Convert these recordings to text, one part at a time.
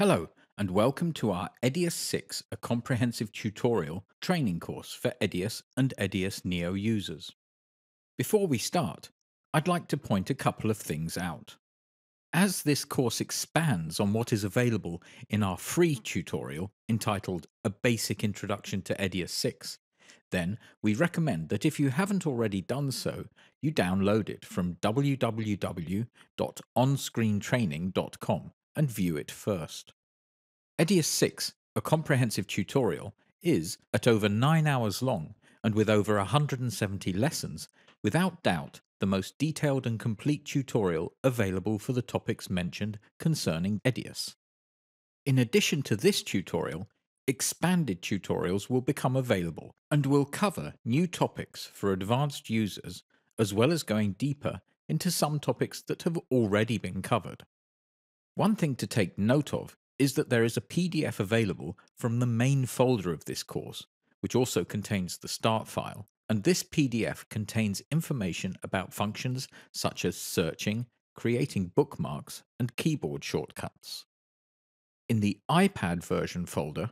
Hello, and welcome to our EDIUS 6, a comprehensive tutorial training course for EDIUS and EDIUS Neo users. Before we start, I'd like to point a couple of things out. As this course expands on what is available in our free tutorial entitled A Basic Introduction to EDIUS 6, then we recommend that if you haven't already done so, you download it from www.onscreentraining.com. and view it first. EDIUS 6, a comprehensive tutorial, is, at over 9 hours long and with over 170 lessons, without doubt the most detailed and complete tutorial available for the topics mentioned concerning EDIUS. In addition to this tutorial, expanded tutorials will become available and will cover new topics for advanced users, as well as going deeper into some topics that have already been covered. One thing to take note of is that there is a PDF available from the main folder of this course, which also contains the start file, and this PDF contains information about functions such as searching, creating bookmarks, and keyboard shortcuts. In the iPad version folder,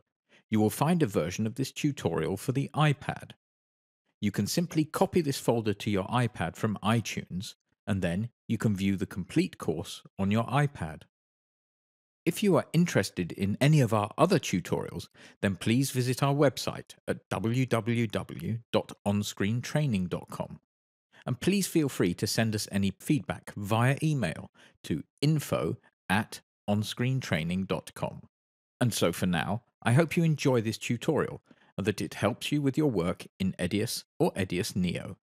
you will find a version of this tutorial for the iPad. You can simply copy this folder to your iPad from iTunes, and then you can view the complete course on your iPad. If you are interested in any of our other tutorials, then please visit our website at www.onscreentraining.com. And please feel free to send us any feedback via email to info@onscreentraining.com. And so for now, I hope you enjoy this tutorial and that it helps you with your work in EDIUS or EDIUS Neo.